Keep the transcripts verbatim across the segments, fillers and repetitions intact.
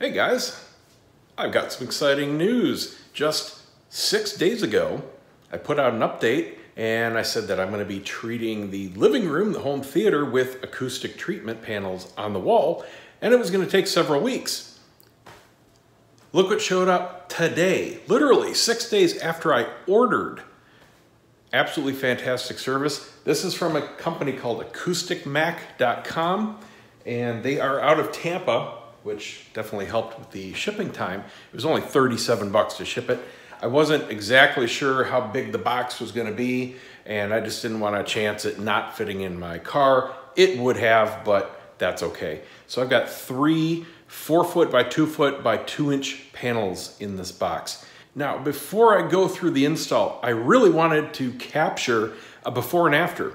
Hey guys, I've got some exciting news. Just six days ago, I put out an update and I said that I'm gonna be treating the living room, the home theater, with acoustic treatment panels on the wall, and it was gonna take several weeks. Look what showed up today, literally six days after I ordered. Absolutely fantastic service. This is from a company called Acoustic Mac dot com, and they are out of Tampa, which definitely helped with the shipping time. It was only thirty-seven bucks to ship it. I wasn't exactly sure how big the box was gonna be, and I just didn't want to chance it not fitting in my car. It would have, but that's okay. So I've got three four foot by two foot by two inch panels in this box. Now, before I go through the install, I really wanted to capture a before and after.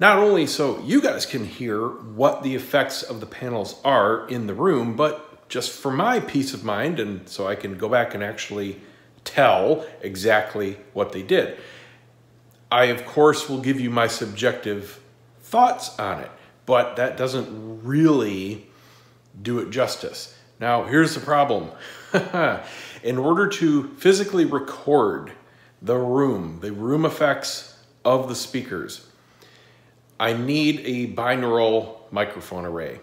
Not only so you guys can hear what the effects of the panels are in the room, but just for my peace of mind, and so I can go back and actually tell exactly what they did. I, of course, will give you my subjective thoughts on it, but that doesn't really do it justice. Now, here's the problem. In order to physically record the room, the room effects of the speakers, I need a binaural microphone array,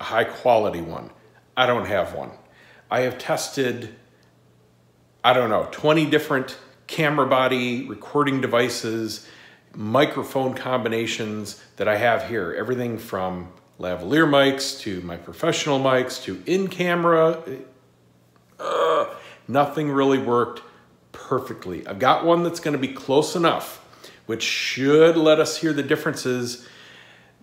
a high quality one. I don't have one. I have tested, I don't know, twenty different camera body recording devices, microphone combinations that I have here. Everything from lavalier mics to my professional mics to in-camera. Uh, nothing really worked perfectly. I've got one that's gonna be close enough, which should let us hear the differences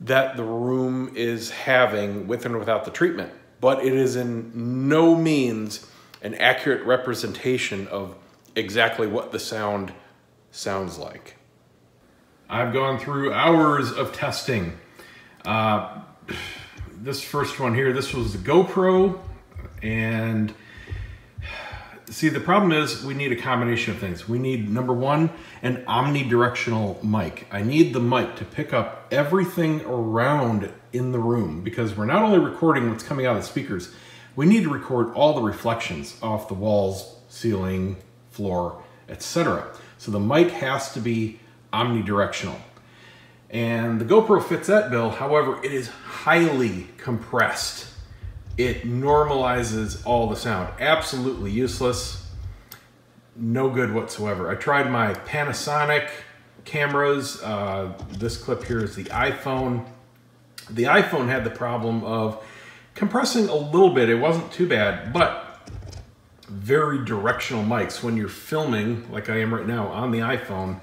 that the room is having with and without the treatment. But it is in no means an accurate representation of exactly what the sound sounds like. I've gone through hours of testing. Uh, this first one here, this was the GoPro, and see, the problem is we need a combination of things. We need, number one, an omnidirectional mic. I need the mic to pick up everything around in the room, because we're not only recording what's coming out of the speakers, we need to record all the reflections off the walls, ceiling, floor, et cetera. So the mic has to be omnidirectional. And the GoPro fits that bill. However, it is highly compressed. It normalizes all the sound. Absolutely useless. No good whatsoever. I tried my Panasonic cameras. Uh, this clip here is the iPhone. The iPhone had the problem of compressing a little bit. It wasn't too bad, but very directional mics. When you're filming, like I am right now on the iPhone,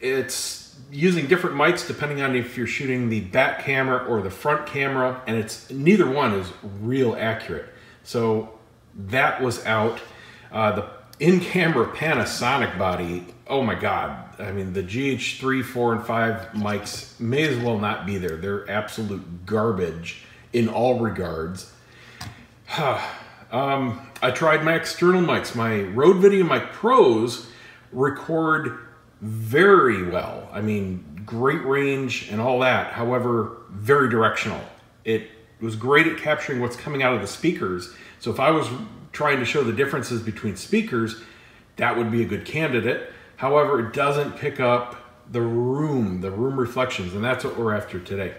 it's using different mics depending on if you're shooting the back camera or the front camera, and it's neither one is real accurate. So that was out. Uh, the in-camera Panasonic body, oh my God. I mean, the G H three, four, and five mics may as well not be there. They're absolute garbage in all regards. um, I tried my external mics. My Rode VideoMic Pros record very well. I mean, great range and all that. However, very directional. It was great at capturing what's coming out of the speakers. So if I was trying to show the differences between speakers, that would be a good candidate. However, it doesn't pick up the room, the room reflections, and that's what we're after today.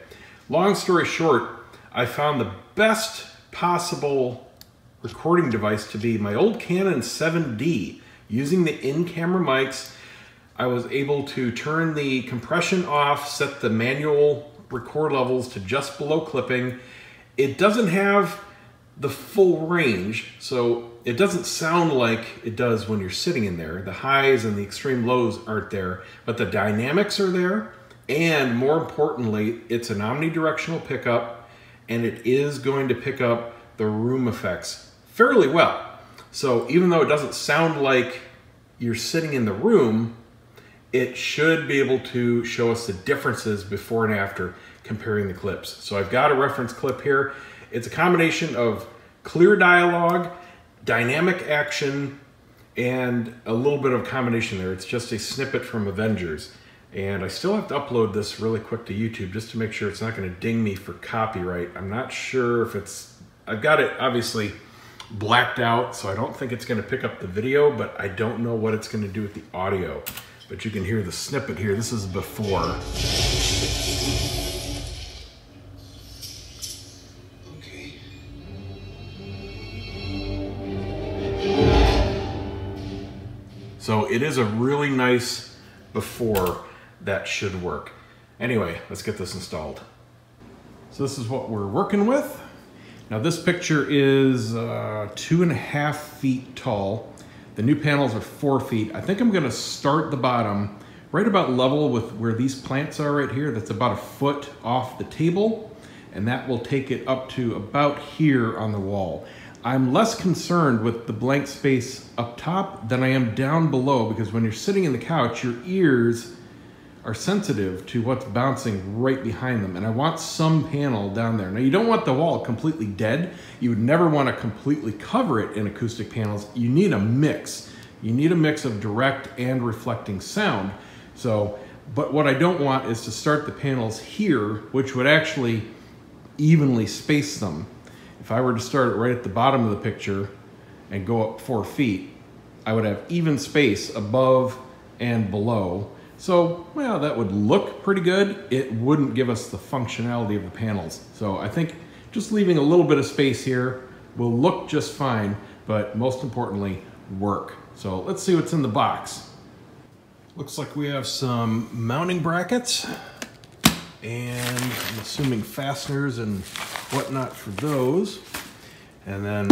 Long story short, I found the best possible recording device to be my old Canon seven D. Using the in-camera mics, I was able to turn the compression off, set the manual record levels to just below clipping. It doesn't have the full range, so it doesn't sound like it does when you're sitting in there. The highs and the extreme lows aren't there, but the dynamics are there. And more importantly, it's an omnidirectional pickup, and it is going to pick up the room effects fairly well. So even though it doesn't sound like you're sitting in the room, it should be able to show us the differences before and after comparing the clips. So I've got a reference clip here. It's a combination of clear dialogue, dynamic action, and a little bit of combination there. It's just a snippet from Avengers. And I still have to upload this really quick to YouTube just to make sure it's not going to ding me for copyright. I'm not sure if it's I've got it obviously blacked out, so I don't think it's gonna pick up the video, but I don't know what it's gonna do with the audio. But you can hear the snippet here. This is before. So it is a really nice before that should work. Anyway, let's get this installed. So this is what we're working with. Now this picture is uh, two and a half feet tall. The new panels are four feet. I think I'm gonna start the bottom right about level with where these plants are right here. That's about a foot off the table. And that will take it up to about here on the wall. I'm less concerned with the blank space up top than I am down below, because when you're sitting in the couch, your ears are sensitive to what's bouncing right behind them. And I want some panel down there. Now you don't want the wall completely dead. You would never want to completely cover it in acoustic panels. You need a mix. You need a mix of direct and reflecting sound. So, but what I don't want is to start the panels here, which would actually evenly space them. If I were to start it right at the bottom of the picture and go up four feet, I would have even space above and below. So, well, that would look pretty good. It wouldn't give us the functionality of the panels. So I think just leaving a little bit of space here will look just fine, but most importantly, work. So let's see what's in the box. Looks like we have some mounting brackets and I'm assuming fasteners and whatnot for those. And then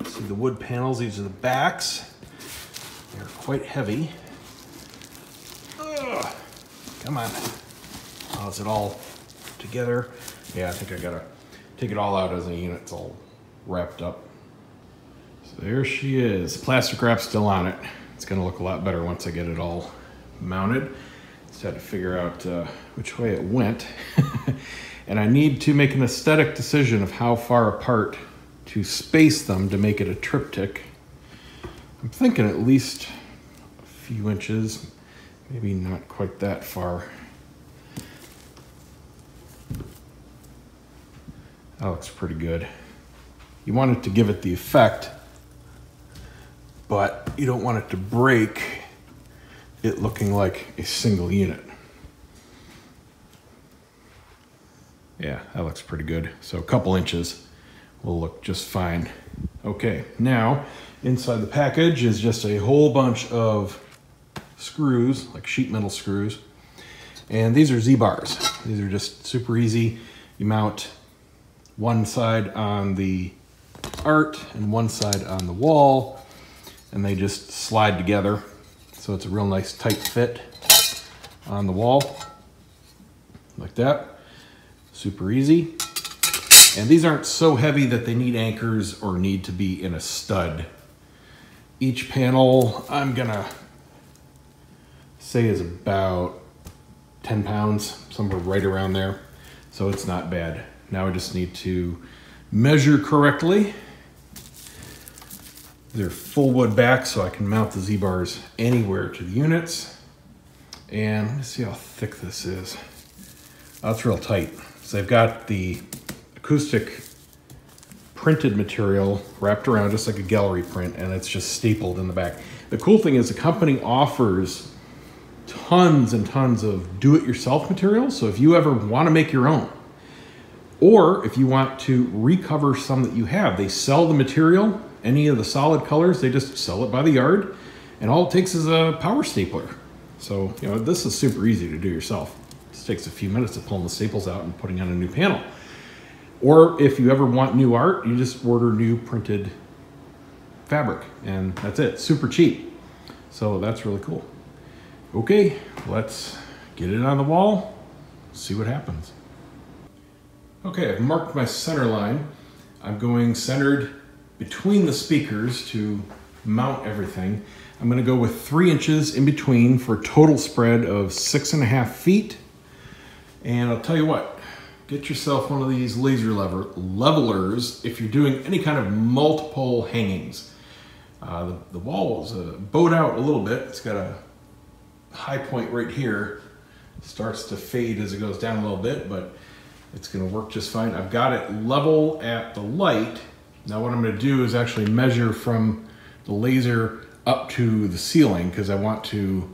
let's see the wood panels. These are the backs. They're quite heavy. Ugh, come on. Oh, is it all together? Yeah, I think I gotta take it all out as a unit. It's all wrapped up. So there she is. Plastic wrap still on it. It's gonna look a lot better once I get it all mounted. Just had to figure out uh, which way it went. And I need to make an aesthetic decision of how far apart to space them to make it a triptych. I'm thinking at least a few inches, maybe not quite that far. That looks pretty good. You want it to give it the effect, but you don't want it to break it looking like a single unit. Yeah, that looks pretty good. So a couple inches will look just fine. Okay, now inside the package is just a whole bunch of screws, like sheet metal screws. And these are Z-bars. These are just super easy. You mount one side on the art and one side on the wall, and they just slide together. So it's a real nice tight fit on the wall, like that. Super easy. And these aren't so heavy that they need anchors or need to be in a stud. Each panel, I'm gonna say, is about ten pounds, somewhere right around there. So it's not bad. Now I just need to measure correctly. They're full wood back, so I can mount the Z-bars anywhere to the units. And let me see how thick this is. That's real tight. So they've got the acoustic printed material wrapped around just like a gallery print, and it's just stapled in the back. The cool thing is the company offers tons and tons of do-it-yourself material. So if you ever want to make your own, or if you want to recover some that you have, they sell the material, any of the solid colors, they just sell it by the yard, and all it takes is a power stapler. So, you know, this is super easy to do yourself. Just takes a few minutes of pulling the staples out and putting on a new panel. Or if you ever want new art, you just order new printed fabric and that's it, super cheap. So that's really cool. Okay, let's get it on the wall, see what happens. Okay, I've marked my center line. I'm going centered between the speakers to mount everything. I'm gonna go with three inches in between for a total spread of six and a half feet. And I'll tell you what, get yourself one of these laser lever levelers if you're doing any kind of multiple hangings. Uh, the, the wall is uh, bowed out a little bit. It's got a high point right here. It starts to fade as it goes down a little bit, but It's gonna work just fine. I've got it level at the light. Now what I'm gonna do is actually measure from the laser up to the ceiling, because I want to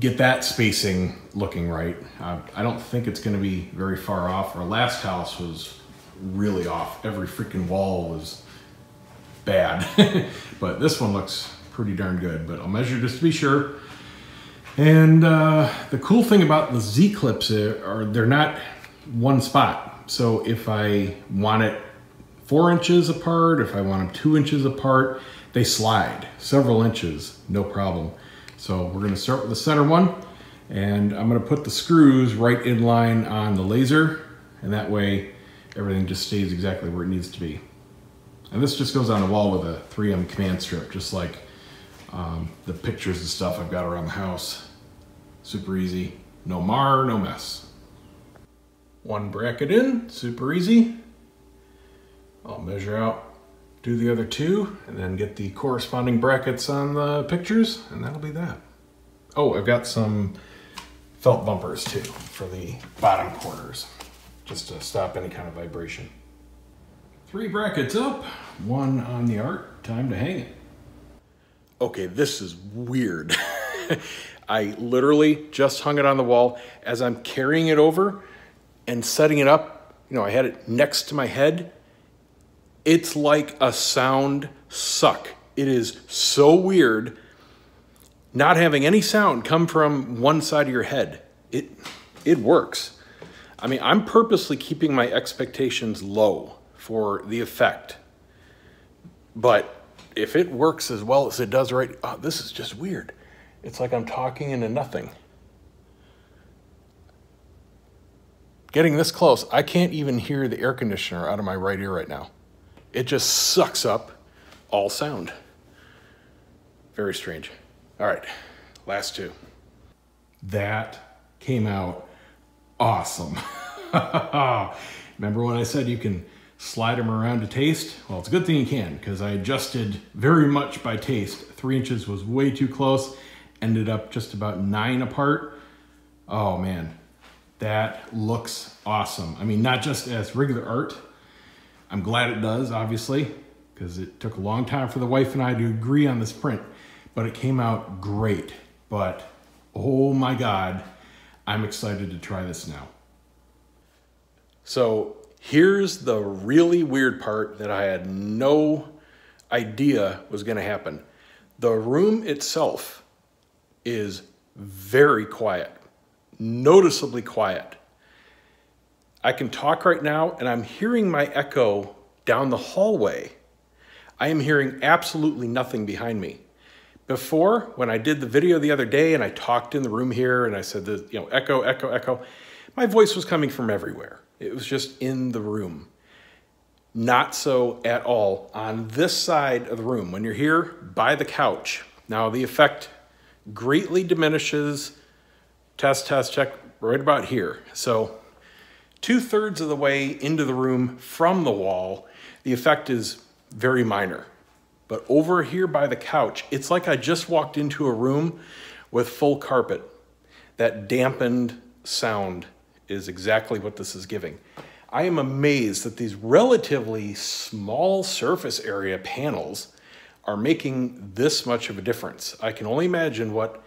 get that spacing looking right. Uh, I don't think it's gonna be very far off. Our last house was really off. Every freaking wall was bad. But this one looks pretty darn good, but I'll measure just to be sure. And uh, the cool thing about the Z clips are they're not one spot. So if I want it four inches apart, if I want them two inches apart, they slide several inches, no problem. So we're gonna start with the center one, and I'm gonna put the screws right in line on the laser, and that way everything just stays exactly where it needs to be. And this just goes on the wall with a three M command strip, just like um, the pictures and stuff I've got around the house. Super easy, no mar, no mess. One bracket in, super easy. I'll measure out, do the other two, and then get the corresponding brackets on the pictures, and that'll be that. Oh, I've got some felt bumpers too for the bottom corners, just to stop any kind of vibration. Three brackets up, one on the art, time to hang it. Okay, this is weird. I literally just hung it on the wall. As I'm carrying it over and setting it up, you know, I had it next to my head. It's like a sound suck. It is so weird not having any sound come from one side of your head. It, it works. I mean, I'm purposely keeping my expectations low for the effect. But if it works as well as it does right, oh, this is just weird. It's like I'm talking into nothing. Getting this close, I can't even hear the air conditioner out of my right ear right now. It just sucks up all sound. Very strange. All right, last two. That came out awesome. Remember when I said you can slide them around to taste? Well, it's a good thing you can, because I adjusted very much by taste. Three inches was way too close. Ended up just about nine apart. Oh man, that looks awesome. I mean, not just as regular art, I'm glad it does, obviously, because it took a long time for the wife and I to agree on this print, but it came out great. But, oh my God, I'm excited to try this now. So here's the really weird part that I had no idea was gonna happen. The room itself is very quiet, noticeably quiet. I can talk right now, and I'm hearing my echo down the hallway. I am hearing absolutely nothing behind me. Before, when I did the video the other day and I talked in the room here and I said, the, you know, echo, echo, echo, my voice was coming from everywhere. It was just in the room. Not so at all on this side of the room. When you're here by the couch, now the effect greatly diminishes. Test, test, check, right about here. So two-thirds of the way into the room from the wall, the effect is very minor. But over here by the couch, it's like I just walked into a room with full carpet. That dampened sound is exactly what this is giving. I am amazed that these relatively small surface area panels are making this much of a difference. I can only imagine what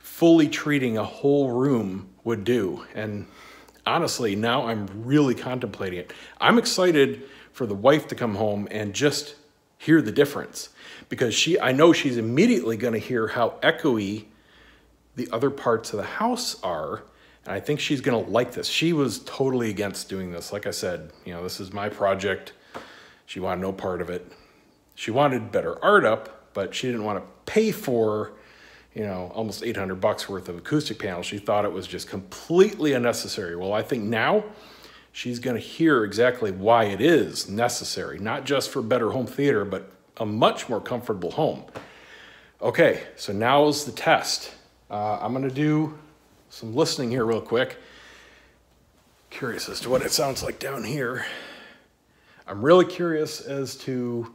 fully treating a whole room would do. And honestly, now I'm really contemplating it. I'm excited for the wife to come home and just hear the difference, because she, I know she's immediately going to hear how echoey the other parts of the house are, and I think she's going to like this. She was totally against doing this. Like I said, you know, this is my project. She wanted no part of it. She wanted better art up, but she didn't want to pay for, you know, almost eight hundred bucks worth of acoustic panels. She thought it was just completely unnecessary. Well, I think now she's gonna hear exactly why it is necessary, not just for better home theater, but a much more comfortable home. Okay, so now's the test. Uh, I'm gonna do some listening here real quick. Curious as to what it sounds like down here. I'm really curious as to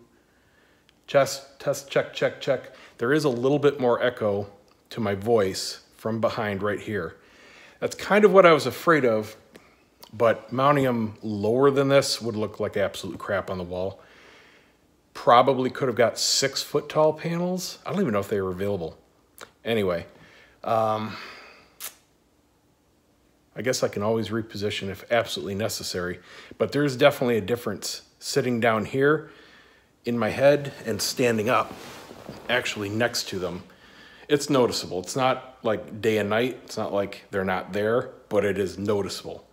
test, test, check, check, check. There is a little bit more echo to my voice from behind right here. That's kind of what I was afraid of but mounting them lower than this would look like absolute crap on the wall. Probably could have got six foot tall panels. I don't even know if they were available. Anyway, um, I guess I can always reposition if absolutely necessary, but there's definitely a difference sitting down here in my head and standing up actually next to them. It's noticeable. It's not like day and night. It's not like they're not there, but it is noticeable.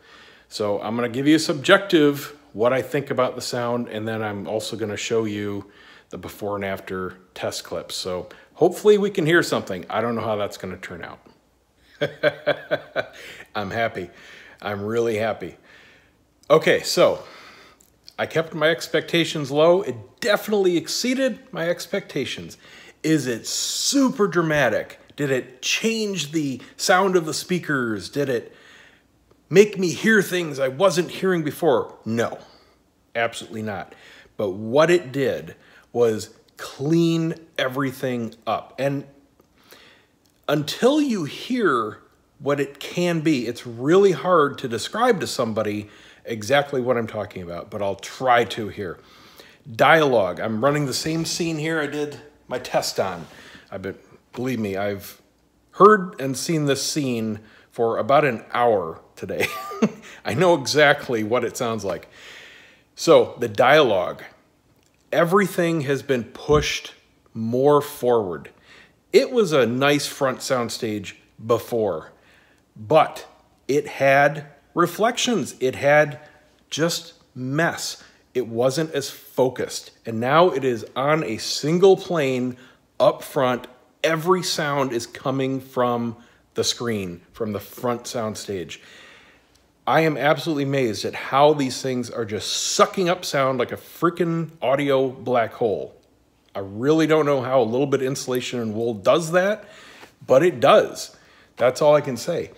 So I'm going to give you a subjective what I think about the sound, and then I'm also going to show you the before and after test clips. So hopefully we can hear something. I don't know how that's going to turn out. I'm happy. I'm really happy. Okay, so I kept my expectations low. It definitely exceeded my expectations. Is it super dramatic? Did it change the sound of the speakers? Did it make me hear things I wasn't hearing before? No, absolutely not. But what it did was clean everything up. And until you hear what it can be, it's really hard to describe to somebody exactly what I'm talking about, but I'll try to here. Dialogue. I'm running the same scene here I did my test on. I bet, believe me, I've heard and seen this scene for about an hour today. I know exactly what it sounds like. So the dialogue. Everything has been pushed more forward. It was a nice front soundstage before, but it had reflections. It had just mess. It wasn't as focused. And now it is on a single plane up front. Every sound is coming from the screen, from the front soundstage. I am absolutely amazed at how these things are just sucking up sound like a freaking audio black hole. I really don't know how a little bit of insulation and wool does that, but it does. That's all I can say.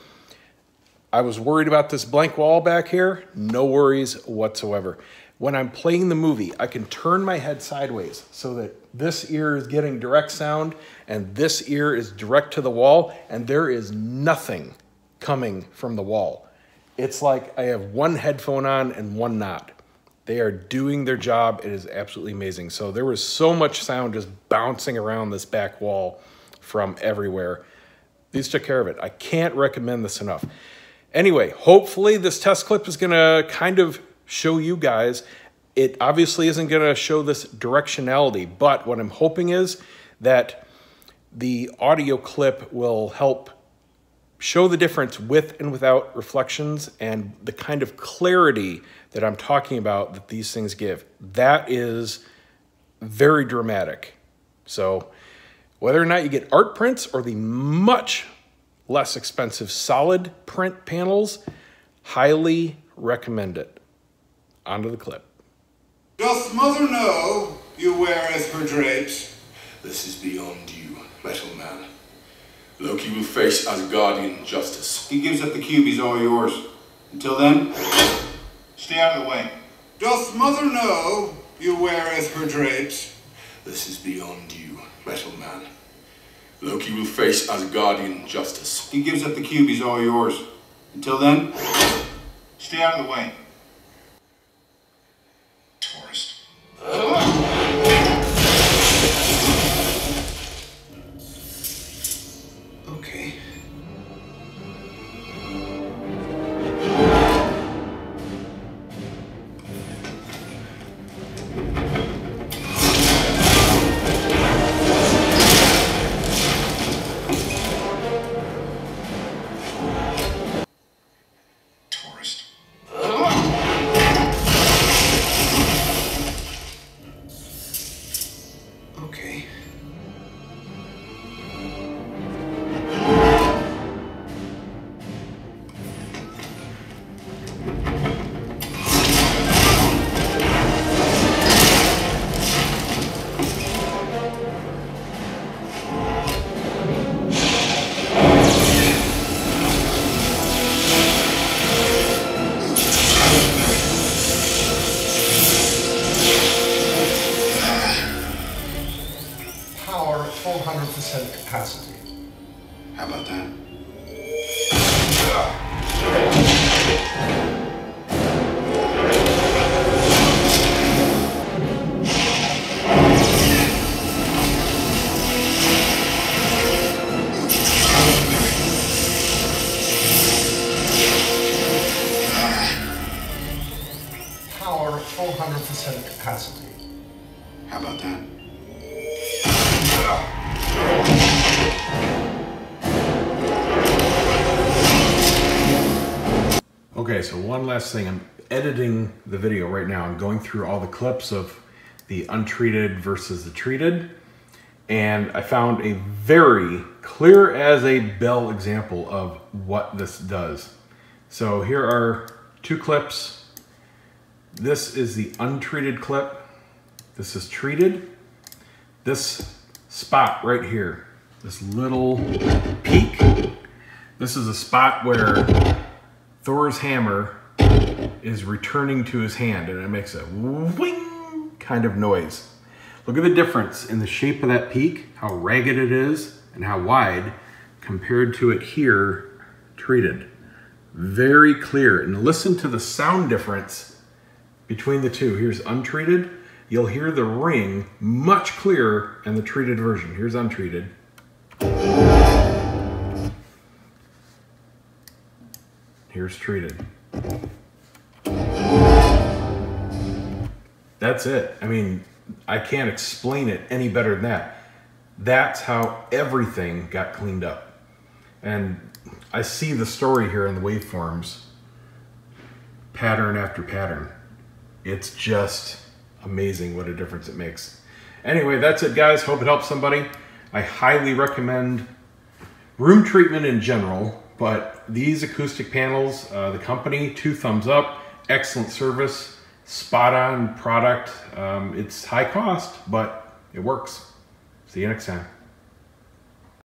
I was worried about this blank wall back here. No worries whatsoever. When I'm playing the movie, I can turn my head sideways so that this ear is getting direct sound and this ear is direct to the wall, and there is nothing coming from the wall. It's like I have one headphone on and one not. They are doing their job. It is absolutely amazing. So there was so much sound just bouncing around this back wall from everywhere. These took care of it. I can't recommend this enough. Anyway, hopefully this test clip is going to kind of show you guys. It obviously isn't going to show this directionality, but what I'm hoping is that the audio clip will help show the difference with and without reflections and the kind of clarity that I'm talking about that these things give. That is very dramatic. So whether or not you get art prints or the much less expensive solid print panels, highly recommend it. Onto the clip. Doth mother know you weareth her drapes? This is beyond you, metal man. Loki will face Asgardian justice. He gives up the cube, he's all yours. Until then, stay out of the way. Doth mother know you weareth her drapes? This is beyond you, metal man. Loki will face Asgardian justice. He gives up the cube, he's all yours. Until then, stay out of the way. Tourist. Oh. How about that? ten percent capacity. How about that? Okay, so one last thing. I'm editing the video right now. I'm going through all the clips of the untreated versus the treated, and I found a very clear as a bell example of what this does. So here are two clips. This is the untreated clip. This is treated. This spot right here, this little peak, this is a spot where Thor's hammer is returning to his hand, and it makes a whing kind of noise. Look at the difference in the shape of that peak, how ragged it is and how wide compared to it here treated. Very clear. And listen to the sound difference between the two. Here's untreated. You'll hear the ring much clearer in the treated version. Here's untreated. Here's treated. That's it. I mean, I can't explain it any better than that. That's how everything got cleaned up. And I see the story here in the waveforms, pattern after pattern. It's just amazing what a difference it makes. Anyway, that's it, guys. Hope it helps somebody. I highly recommend room treatment in general, but these acoustic panels, uh, the company, two thumbs up, excellent service. Spot on product. Um, it's high cost, but it works. See you next time.